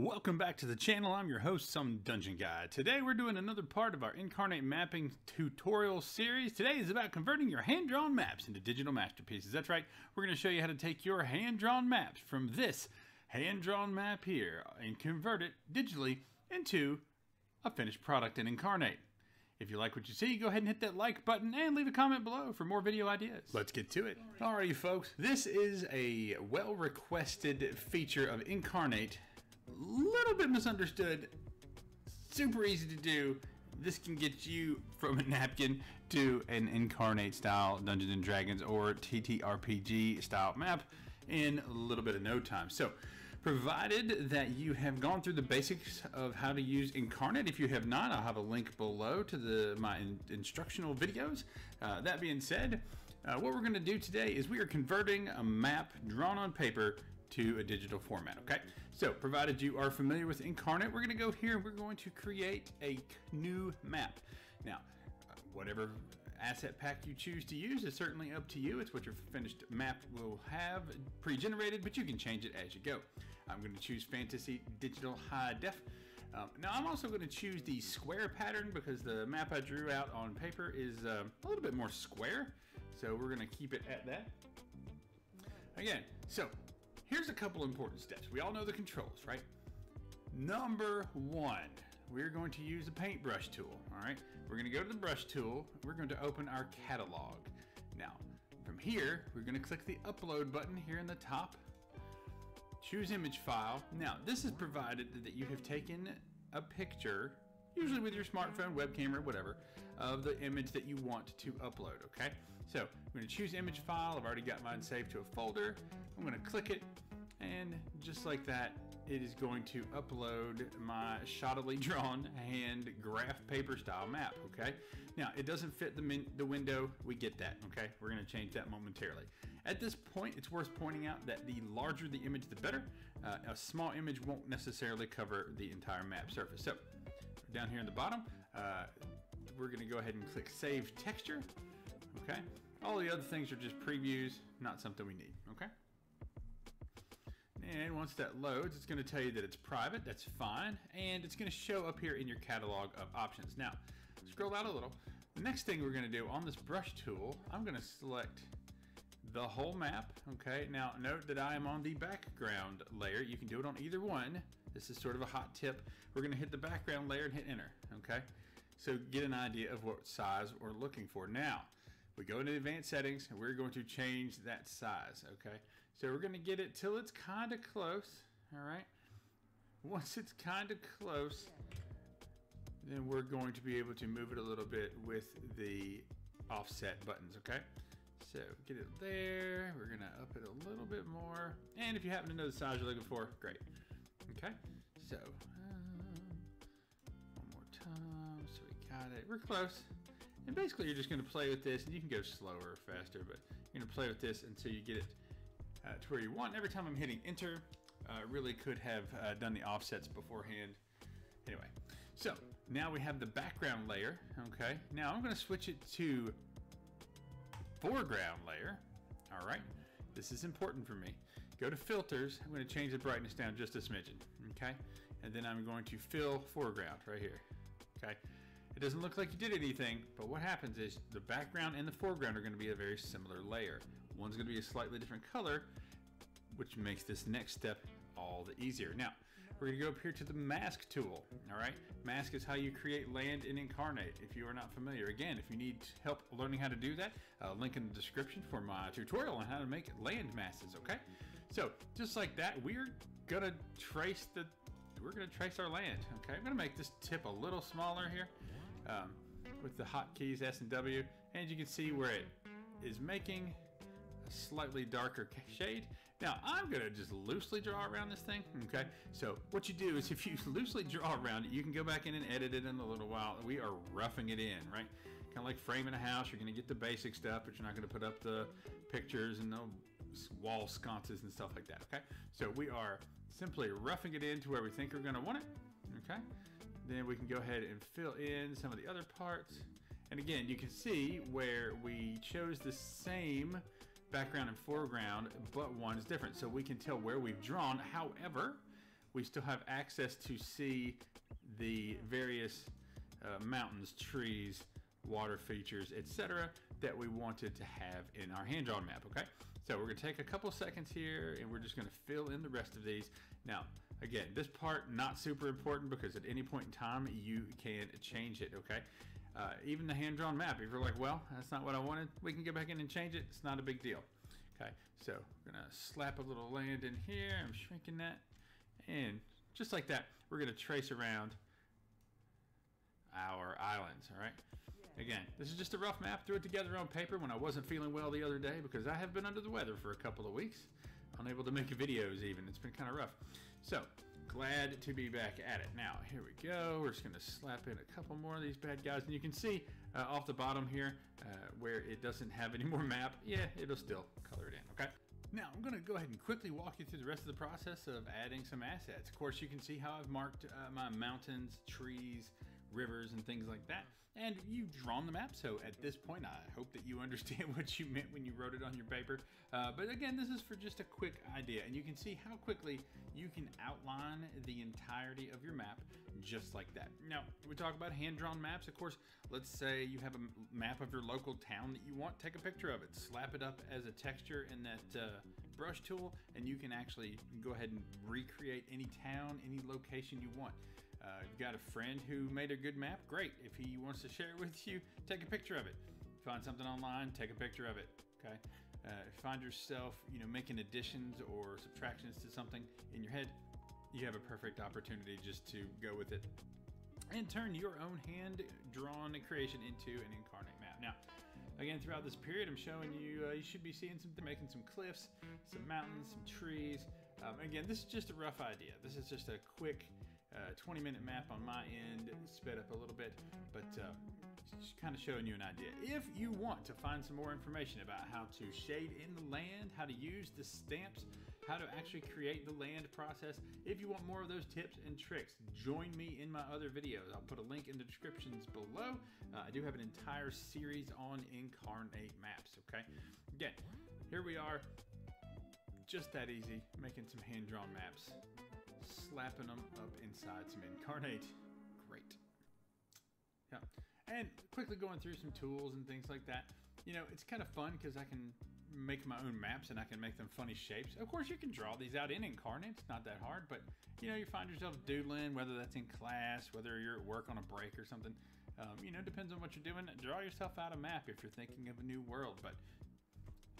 Welcome back to the channel. I'm your host, Some Dungeon Guy. Today we're doing another part of our Inkarnate mapping tutorial series. Today is about converting your hand-drawn maps into digital masterpieces. That's right, we're going to show you how to take your hand-drawn maps from this hand-drawn map here and convert it digitally into a finished product in Inkarnate. If you like what you see, go ahead and hit that like button and leave a comment below for more video ideas. Let's get to it. Alrighty folks, this is a well-requested feature of Inkarnate. Little bit misunderstood, super easy to do. This can get you from a napkin to an Inkarnate style Dungeons and Dragons or TTRPG style map in a little bit of no time. So provided that you have gone through the basics of how to use Inkarnate. If you have not, I'll have a link below to my instructional videos. That being said, what we're going to do today is we are converting a map drawn on paper to a digital format, okay? So provided you are familiar with Inkarnate, we're gonna go here and we're going to create a new map. Now, whatever asset pack you choose to use is certainly up to you. It's what your finished map will have pre-generated, but you can change it as you go. I'm gonna choose Fantasy Digital High Def. Now I'm also gonna choose the square pattern because the map I drew out on paper is a little bit more square. So we're gonna keep it at that. Again, so, here's a couple important steps. We all know the controls, right? Number one, we're going to use a paintbrush tool, all right? We're gonna go to the brush tool. We're going to open our catalog. Now, from here, we're gonna click the upload button here in the top, choose image file. Now, this is provided that you have taken a picture, usually with your smartphone, webcam, or whatever, of the image that you want to upload, okay? So, I'm gonna choose image file. I've already got mine saved to a folder. I'm gonna click it, and just like that, it is going to upload my shoddily drawn hand graph paper style map, okay? Now, it doesn't fit the window, we get that, okay? We're gonna change that momentarily. At this point, it's worth pointing out that the larger the image, the better. A small image won't necessarily cover the entire map surface. So, down here in the bottom, we're gonna go ahead and click Save Texture, okay? All the other things are just previews, not something we need, okay? And once that loads, it's going to tell you that it's private. That's fine. And it's going to show up here in your catalog of options. Now, scroll out a little. The next thing we're going to do on this brush tool, I'm going to select the whole map. Okay. Now, note that I am on the background layer. You can do it on either one. This is sort of a hot tip. We're going to hit the background layer and hit enter. Okay. So get an idea of what size we're looking for. Now, we go into advanced settings and we're going to change that size, okay? So we're gonna get it till it's kinda close, all right? Once it's kinda close, then we're going to be able to move it a little bit with the offset buttons, okay? So get it there, we're gonna up it a little bit more. And if you happen to know the size you're looking for, great, okay? So, one more time, so we got it, we're close. And basically you're just gonna play with this and you can go slower or faster, but you're gonna play with this until you get it to where you want. Every time I'm hitting enter, I really could have done the offsets beforehand. Anyway, so now we have the background layer, okay? Now I'm gonna switch it to foreground layer, all right? This is important for me. Go to filters, I'm gonna change the brightness down just a smidgen, okay? And then I'm going to fill foreground right here, okay? It doesn't look like you did anything, but what happens is the background and the foreground are going to be a very similar layer. One's going to be a slightly different color, which makes this next step all the easier. Now, we're going to go up here to the mask tool, all right? Mask is how you create land in Inkarnate, if you are not familiar. Again, if you need help learning how to do that, link in the description for my tutorial on how to make land masses, okay? So, just like that, we're going to trace we're going to trace our land, okay? I'm going to make this tip a little smaller here. With the hotkeys S and W, and you can see where it is making a slightly darker shade. Now I'm gonna just loosely draw around this thing, okay? So what you do is if you loosely draw around it, you can go back in and edit it in a little while. We are roughing it in, right? Kind of like framing a house, you're gonna get the basic stuff, but you're not gonna put up the pictures and the wall sconces and stuff like that, okay? So we are simply roughing it in to where we think we're gonna want it, okay? Then we can go ahead and fill in some of the other parts. And again, you can see where we chose the same background and foreground, but one is different. So we can tell where we've drawn. However, we still have access to see the various mountains, trees, water features, etc. that we wanted to have in our hand-drawn map, okay? So we're gonna take a couple seconds here and we're just gonna fill in the rest of these. Now, again, this part not super important because at any point in time you can change it, okay? Even the hand-drawn map, if you're like, well, that's not what I wanted, we can go back in and change it, it's not a big deal. Okay, so we're gonna slap a little land in here, I'm shrinking that, and just like that, we're gonna trace around our islands, all right? Again, this is just a rough map. Threw it together on paper when I wasn't feeling well the other day because I have been under the weather for a couple of weeks. Unable to make videos even. It's been kind of rough. So, glad to be back at it. Now, here we go. We're just going to slap in a couple more of these bad guys. And you can see off the bottom here where it doesn't have any more map. Yeah, it'll still color it in, okay? Now, I'm going to go ahead and quickly walk you through the rest of the process of adding some assets. Of course, you can see how I've marked my mountains, trees, rivers, and things like that. And you've drawn the map, so at this point, I hope that you understand what you meant when you wrote it on your paper. But again, this is for just a quick idea. And you can see how quickly you can outline the entirety of your map just like that. Now, we talk about hand-drawn maps. Of course, let's say you have a map of your local town that you want. Take a picture of it. Slap it up as a texture in that... brush tool, and you can actually go ahead and recreate any town, any location you want. You've got a friend who made a good map, great. If he wants to share it with you, take a picture of it. Find something online, take a picture of it, okay? Find yourself, you know, making additions or subtractions to something in your head, you have a perfect opportunity just to go with it and turn your own hand-drawn creation into an Inkarnate map. Now, again, throughout this period, I'm showing you, you should be seeing something, making some cliffs, some mountains, some trees. Again, this is just a rough idea. This is just a quick 20-minute map on my end, sped up a little bit, but just kind of showing you an idea. If you want to find some more information about how to shade in the land, how to use the stamps, how to actually create the land process, if you want more of those tips and tricks, join me in my other videos. I'll put a link in the descriptions below. I do have an entire series on Inkarnate maps, okay? Again, here we are, just that easy, making some hand-drawn maps, slapping them up inside some Inkarnate. Great. Yeah. And quickly going through some tools and things like that. You know, it's kind of fun because I can make my own maps and I can make them funny shapes. Of course, you can draw these out in Inkarnate. It's not that hard, but you know, you find yourself doodling, whether that's in class, whether you're at work on a break or something. You know, depends on what you're doing. Draw yourself out a map if you're thinking of a new world, but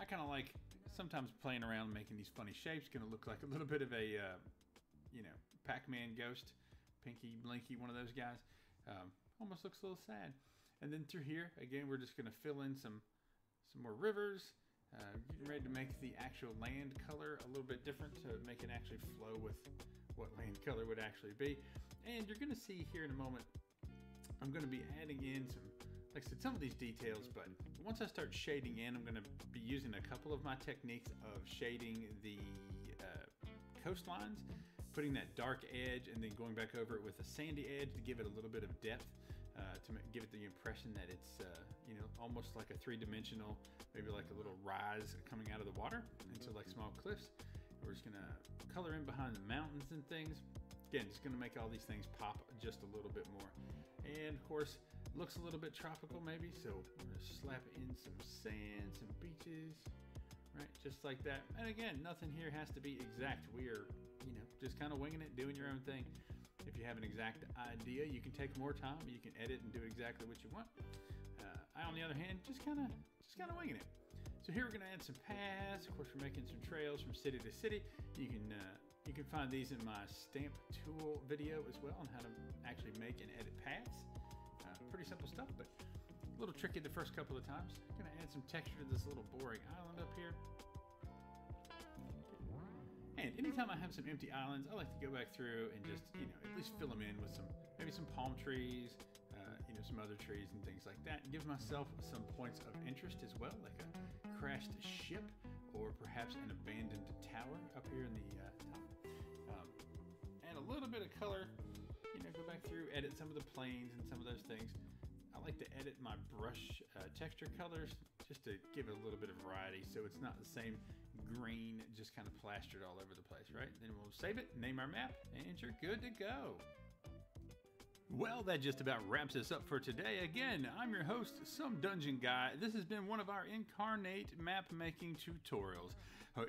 I kind of like sometimes playing around making these funny shapes. Gonna look like a little bit of a, you know, Pac-Man ghost, Pinky, Blinky, one of those guys. Almost looks a little sad. And then through here, again, we're just gonna fill in some more rivers. Getting ready to make the actual land color a little bit different to make it actually flow with what land color would actually be. And you're gonna see here in a moment, I'm gonna be adding in some, like I said, some of these details, but once I start shading in, I'm gonna be using a couple of my techniques of shading the coastlines, putting that dark edge and then going back over it with a sandy edge to give it a little bit of depth, to give it the impression that it's, you know, almost like a three-dimensional, maybe like a little rise coming out of the water into like small cliffs. We're just gonna color in behind the mountains and things. Again, just gonna make all these things pop just a little bit more. And of course, looks a little bit tropical maybe, so we're gonna slap in some sand, some beaches, right? Just like that. And again, nothing here has to be exact. We are, you know, just kind of winging it, doing your own thing. If you have an exact idea, you can take more time, you can edit and do exactly what you want. I, on the other hand, just kind of winging it. So here we're gonna add some paths. Of course, we're making some trails from city to city. You can find these in my stamp tool video as well on how to actually make and edit paths. Pretty simple stuff, but a little tricky the first couple of times. I'm gonna add some texture to this little boring island up here. And anytime I have some empty islands, I like to go back through and just, you know, at least fill them in with some, maybe some palm trees, you know, some other trees and things like that. And give myself some points of interest as well, like a crashed ship or perhaps an abandoned tower up here in the top. And a little bit of color, you know, go back through, edit some of the planes and some of those things. I like to edit my brush texture colors just to give it a little bit of variety so it's not the same green just kind of plastered all over the place, right? Then we'll save it, name our map, and you're good to go. Well, that just about wraps us up for today. Again, I'm your host, Some Dungeon Guy. This has been one of our Inkarnate map making tutorials.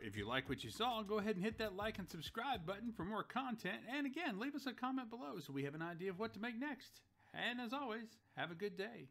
If you like what you saw, go ahead and hit that like and subscribe button for more content. And again, leave us a comment below so we have an idea of what to make next. And as always, have a good day.